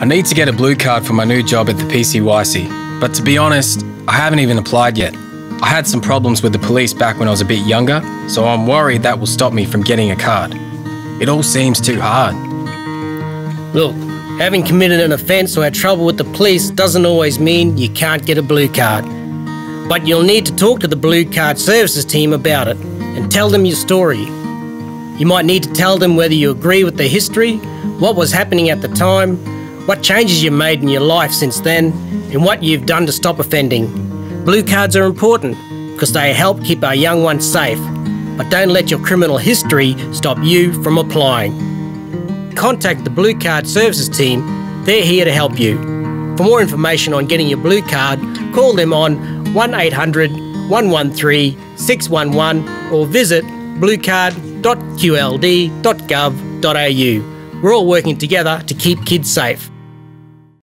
I need to get a blue card for my new job at the PCYC, but to be honest, I haven't even applied yet. I had some problems with the police back when I was a bit younger, so I'm worried that will stop me from getting a card. It all seems too hard. Look, having committed an offence or had trouble with the police doesn't always mean you can't get a blue card. But you'll need to talk to the Blue Card Services team about it and tell them your story. You might need to tell them whether you agree with the history, what was happening at the time, what changes you made in your life since then, and what you've done to stop offending. Blue cards are important because they help keep our young ones safe, but don't let your criminal history stop you from applying. Contact the Blue Card Services team. They're here to help you. For more information on getting your blue card, call them on 1800 113 611 or visit bluecard.qld.gov.au. We're all working together to keep kids safe.